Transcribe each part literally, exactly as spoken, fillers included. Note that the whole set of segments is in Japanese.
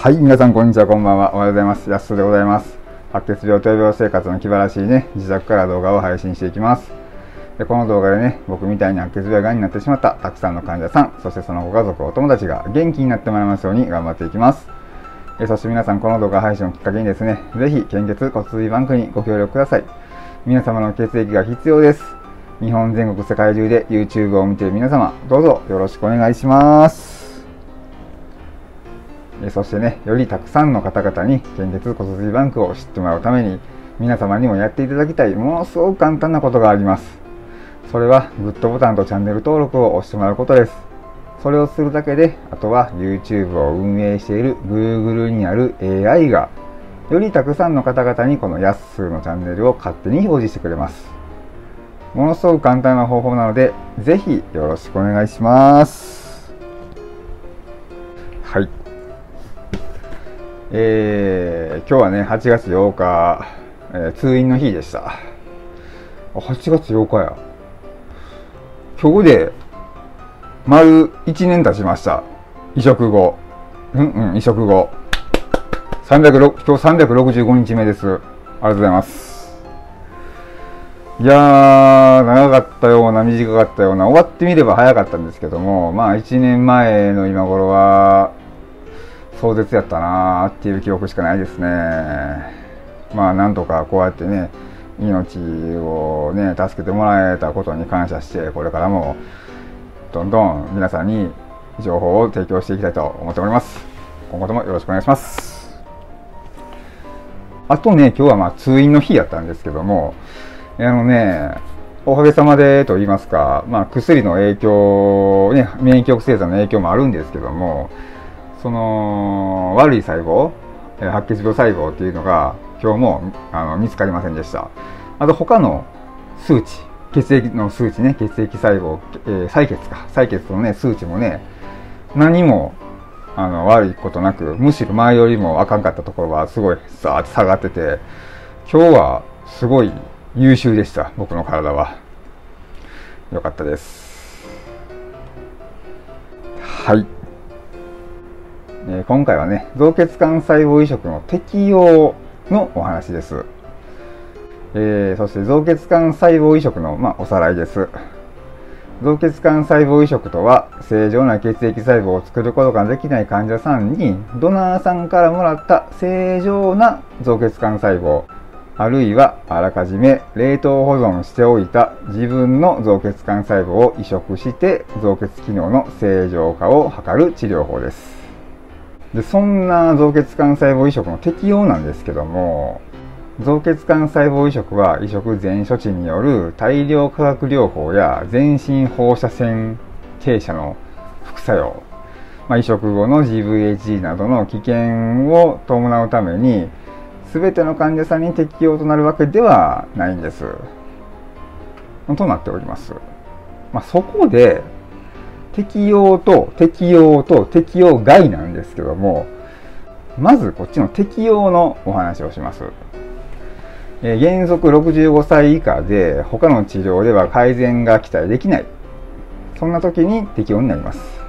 はい、皆さんこんにちは、こんばんは。おはようございます。やすとでございます。白血病、闘病生活の気晴らしいね、自宅から動画を配信していきます。でこの動画でね、僕みたいに白血病がんになってしまったたくさんの患者さん、そしてそのご家族、お友達が元気になってもらいますように頑張っていきます。えそして皆さん、この動画配信をきっかけにですね、ぜひ献血骨髄バンクにご協力ください。皆様の血液が必要です。日本全国世界中で YouTube を見ている皆様、どうぞよろしくお願いします。そしてね、よりたくさんの方々に献血骨髄バンクを知ってもらうために、皆様にもやっていただきたいものすごく簡単なことがあります。それはグッドボタンとチャンネル登録を押してもらうことです。それをするだけで、あとは YouTube を運営している Google にある エーアイ がよりたくさんの方々にこのやっすーのチャンネルを勝手に表示してくれます。ものすごく簡単な方法なので、ぜひよろしくお願いします。はい、えー、今日はね、はちがつようか、えー、通院の日でした。あ、はちがつようかや。今日で丸いちねん経ちました。移植後、うんうん移植後さんびゃくろくじゅうごにちめです。ありがとうございます。いやー、長かったような短かったような、終わってみれば早かったんですけども、まあいちねんまえの今頃は壮絶やったなーっていう記憶しかないですね。まあなんとかこうやってね、命をね助けてもらえたことに感謝して、これからもどんどん皆さんに情報を提供していきたいと思っております。今後ともよろしくお願いします。あとね、今日はまあ通院の日やったんですけども、あのね、おかげさまでと言いますか、まあ薬の影響ね、免疫抑制剤の影響もあるんですけども、その悪い細胞、白血病細胞っていうのが今日もあの見つかりませんでした。あと他の数値、血液の数値ね、血液細胞、えー、採血か採血のね数値もね、何もあの悪いことなく、むしろ前よりもあかんかったところはすごいさーって下がってて、今日はすごい優秀でした。僕の体は良かったです。はい、今回はね、造血幹細胞移植の適用のお話です。えー、そして造血幹細胞移植の、まあ、おさらいです。造血幹細胞移植とは、正常な血液細胞を作ることができない患者さんに、ドナーさんからもらった正常な造血幹細胞、あるいはあらかじめ冷凍保存しておいた自分の造血幹細胞を移植して、造血機能の正常化を図る治療法です。でそんな造血幹細胞移植の適用なんですけども、造血幹細胞移植は移植前処置による大量化学療法や全身放射線注射の副作用、まあ、移植後の ジーブイエイチディー などの危険を伴うために、全ての患者さんに適用となるわけではないんですとなっております。まあ、そこで適用と適用と適用外なんですけども、まずこっちの適用のお話をします。えー、原則ろくじゅうごさい以下で他の治療では改善が期待できない、そんな時に適用になります。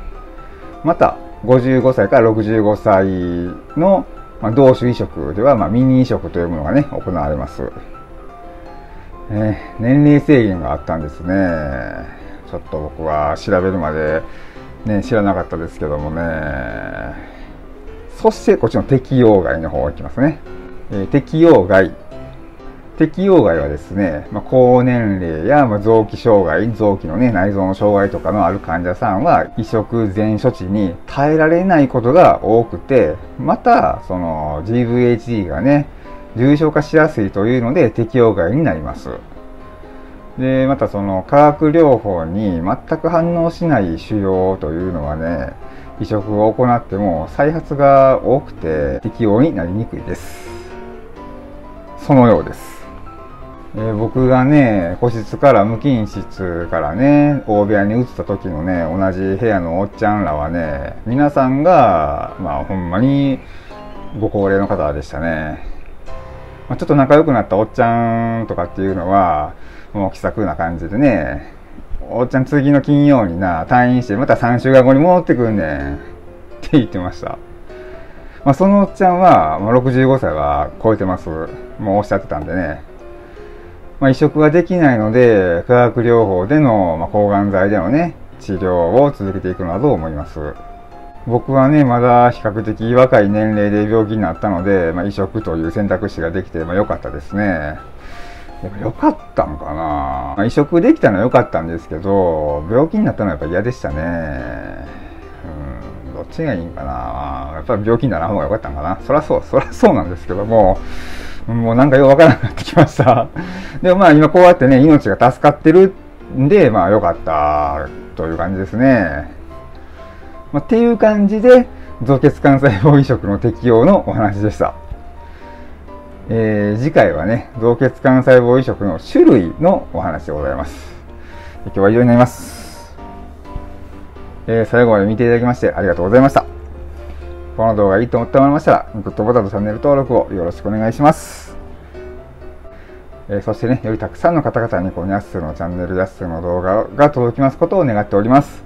またごじゅうごさいからろくじゅうごさいの、まあ、同種移植では、まあ、ミニ移植というものがね行われます。えー、年齢制限があったんですね。ちょっと僕は調べるまで、ね、知らなかったですけどもね。そしてこっちの適用外の方いきますね。えー、適用外適用外はですね、まあ、高年齢や、まあ、臓器障害、臓器の、ね、内臓の障害とかのある患者さんは移植前処置に耐えられないことが多くて、またその ジーブイエイチディー がね重症化しやすいというので適用外になります。でまたその化学療法に全く反応しない腫瘍というのはね、移植を行っても再発が多くて適用になりにくいです。そのようです。えー、僕がね個室から無菌室からね大部屋に移った時のね、同じ部屋のおっちゃんらはね、皆さんがまあほんまにご高齢の方でしたね。まあ、ちょっと仲良くなったおっちゃんとかっていうのはもう気さくな感じでね、おっちゃん次の金曜にな退院してまたさんしゅうかんごに戻ってくんねんって言ってました。ままあ、そのおっちゃんは、まあ、ろくじゅうごさいは超えてます。もうおっしゃってたんでね。まあ、移植はできないので、化学療法での、まあ、抗がん剤でのね、治療を続けていくのだと思います。僕はね、まだ比較的若い年齢で病気になったので、まあ、移植という選択肢ができて、まあ、良かったですね。やっぱ良かったんかな、まあ、移植できたのは良かったんですけど、病気になったのはやっぱ嫌でしたね。うん、どっちがいいんかな、やっぱり病気にならん方が良かったんかな。そらそう、そらそうなんですけども、もうなんかよくわからなくなってきました。でもまあ今こうやってね、命が助かってるんで、まあ良かったという感じですね。まあ、っていう感じで、造血幹細胞移植の適用のお話でした。えー、次回はね、造血幹細胞移植の種類のお話でございます。今日は以上になります。えー、最後まで見ていただきましてありがとうございました。この動画がいいと思ってもらいましたら、グッドボタンとチャンネル登録をよろしくお願いします。えー、そしてね、よりたくさんの方々にこのやっすーのチャンネル、やっすーの動画が届きますことを願っております。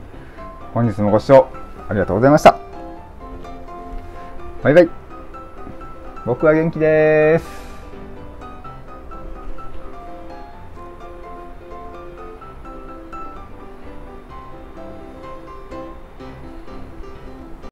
本日もご視聴ありがとうございました。バイバイ。僕は元気です。